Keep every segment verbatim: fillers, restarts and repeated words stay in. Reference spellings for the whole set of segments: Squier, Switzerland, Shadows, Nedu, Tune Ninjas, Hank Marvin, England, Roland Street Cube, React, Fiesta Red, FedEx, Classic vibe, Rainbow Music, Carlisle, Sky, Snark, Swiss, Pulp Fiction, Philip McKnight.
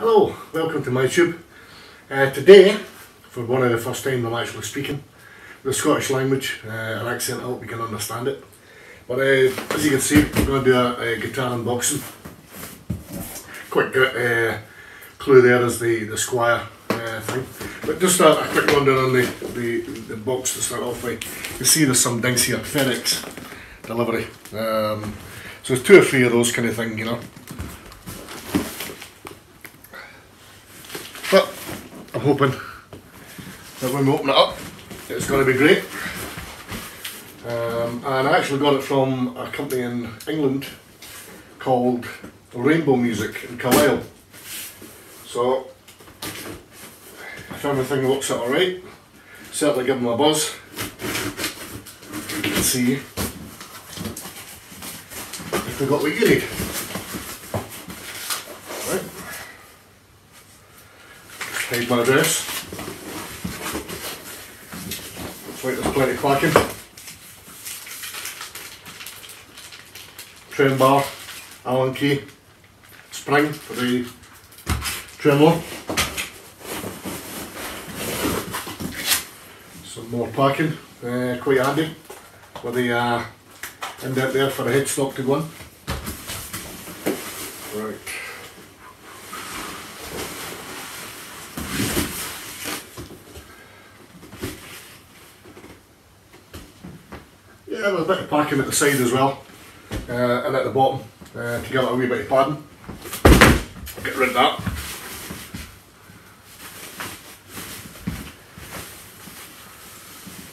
Hello, welcome to my tube. Uh, today, for one of the first time I'm actually speaking the Scottish language, uh, an accent, I hope you can understand it. But uh, as you can see, we're going to do a, a guitar unboxing. Quick uh, clue there is the, the Squier uh, thing. But just a, a quick wonder on the, the, the box to start off with. You see there's some things here, FedEx delivery. Um, so there's two or three of those kind of thing, you know. But I'm hoping that when we open it up, it's going to be great. Um, and I actually got it from a company in England called Rainbow Music in Carlisle. So if everything looks all right, certainly give them a buzz. You can see if we got what you need. Hide my address. Looks like there's plenty of clacking. Trim bar, Allen key, spring for the tremolo. Some more packing, uh, quite handy with the uh, end out there for the headstock to go in. Right. Yeah, there's a bit of packing at the side as well, uh, and at the bottom uh, to give it a wee bit of padding. Get rid of that.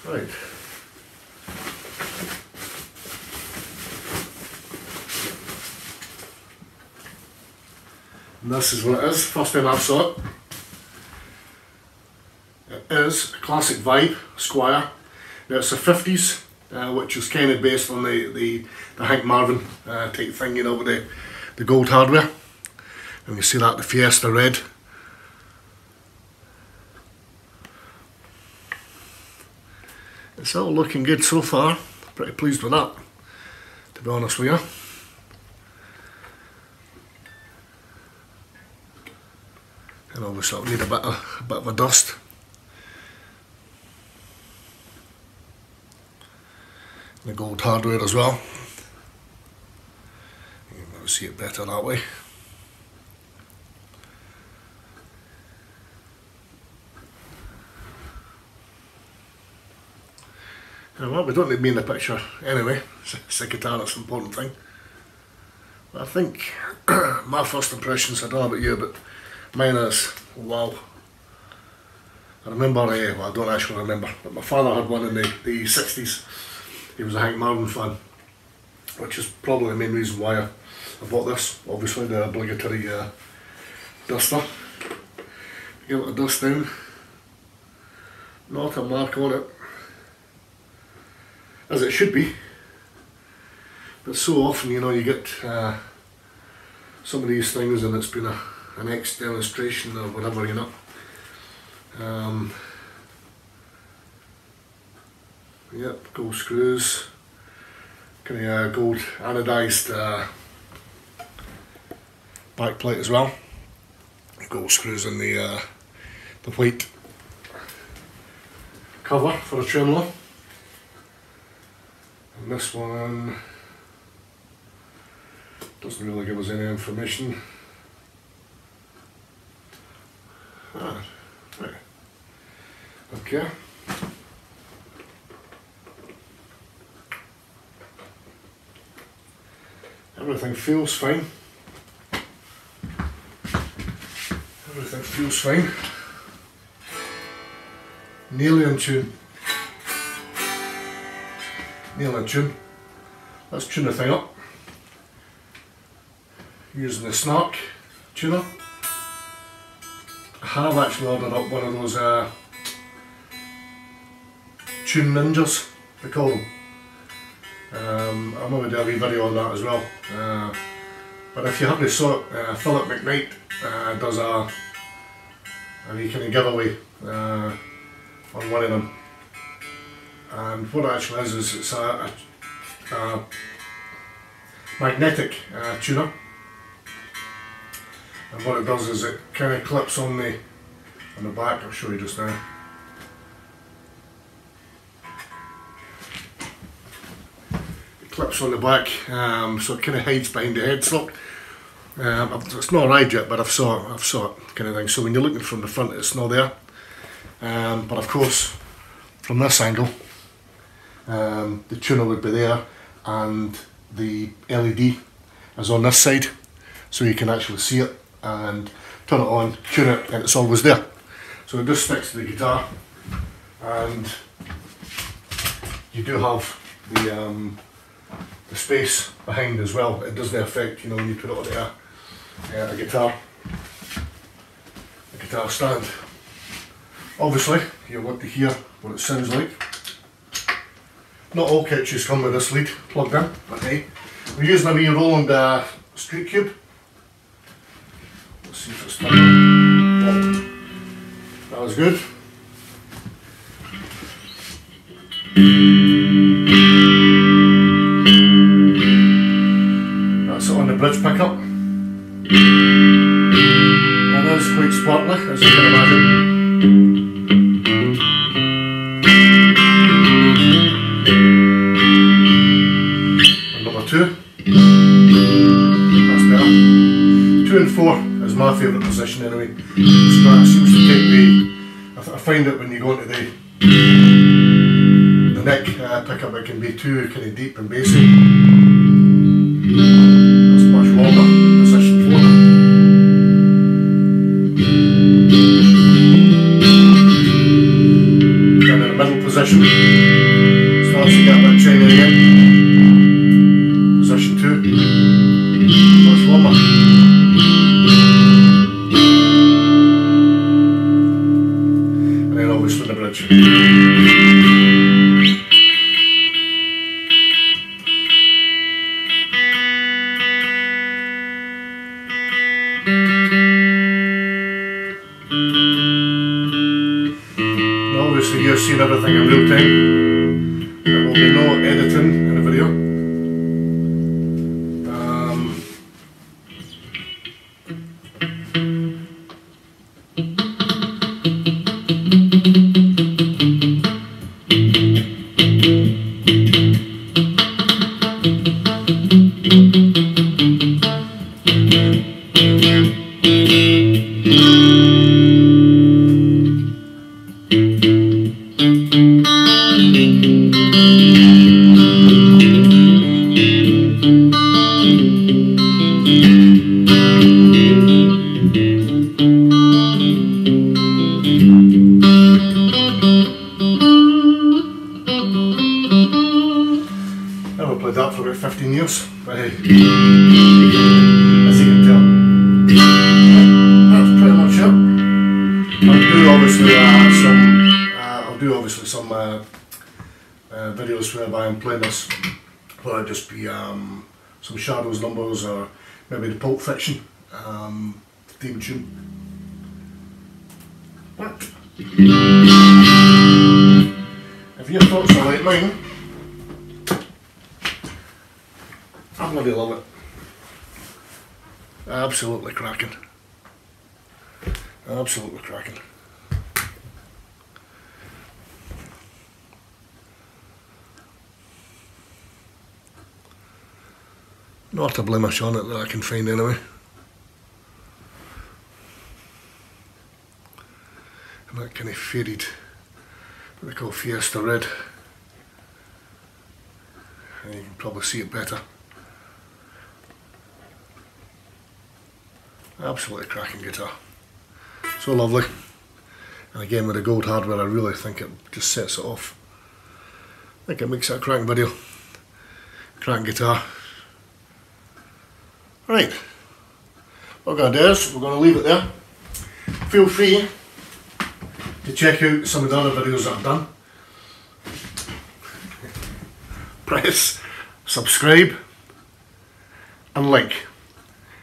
Right. And this is what it is. First time I've saw it. It is a Classic Vibe Squier. Now it's the fifties. Uh, which is kind of based on the, the, the Hank Marvin uh, type thing, you know, with the, the gold hardware. And you see that, the Fiesta Red. It's all looking good so far. Pretty pleased with that, to be honest with you. And obviously it'll need a bit of, a bit of a dust. The gold hardware as well. You can see it better that way. And well, we don't need me in the picture anyway. It's a guitar, that's an important thing. But I think my first impressions, I don't know about you, but mine is wow. I remember, uh, well, I don't actually remember, but my father had one in the, the sixties. He was a Hank Marvin fan, which is probably the main reason why I, I bought this. Obviously the obligatory uh, duster. Give it a dust down. Not a mark on it, as it should be. But so often, you know, you get uh, some of these things and it's been a, an ex-demonstration or whatever, you know. Um, Yep, gold screws, kind of uh, gold anodised uh, back plate as well. Gold screws in the uh, the white cover for the tremolo. And this one doesn't really give us any information. Ah, right. Okay. Everything feels fine. Everything feels fine. Nearly in tune. Nearly in tune. Let's tune the thing up. Using the Snark tuner. I have actually ordered up one of those uh, Tune Ninjas, they call them. Um, I'm going to do a wee video on that as well, uh, but if you haven't saw it, uh, Philip McKnight uh, does a, a wee kind of giveaway uh, on one of them, and what it actually is is it's a, a, a magnetic uh, tuner, and what it does is it kind of clips on the on the back. I'll show you just now. It clips on the back, um, so it kind of hides behind the headstock. Um, it's not arrived yet, but I've saw it, I've saw it kind of thing. So when you're looking from the front, it's not there. Um, but of course, from this angle, um, the tuner would be there, and the L E D is on this side, so you can actually see it and turn it on, tune it, and it's always there. So it just sticks to the guitar, and you do have the um, the space behind as well. It doesn't affect, you know, when you put it on there, uh, the guitar, the guitar stand. Obviously, you want to hear what it sounds like. Not all kitchens come with this lead plugged in, but hey, we're using a wee Roland uh, Street Cube. Let's see if it's done. That was good. That's it on the bridge pickup. That is quite sparkly, as you can imagine. Is my favourite position anyway. The Snark seems to take the. I, th I find it when you go into the the neck uh, pickup, it can be too kind of deep and bassy. That's a much longer position for them. And in the middle position, starts to get a bit shiny again. Position two, much warmer. Everything in real time. There will be no editing in the video. Um, whereby I'm playing this, whether it just be um, some Shadows numbers or maybe the Pulp Fiction um, theme tune. But if your thoughts are like mine, I bloody love it. Absolutely cracking. Absolutely cracking. Not a blemish on it that I can find anyway. And that kind of faded, what they call Fiesta Red. And you can probably see it better. Absolutely cracking guitar. So lovely. And again with the gold hardware, I really think it just sets it off. I think it makes it a cracking video. Cracking guitar. Right, what we're going to do is we're going to leave it there. Feel free to check out some of the other videos that I've done. Press subscribe and like.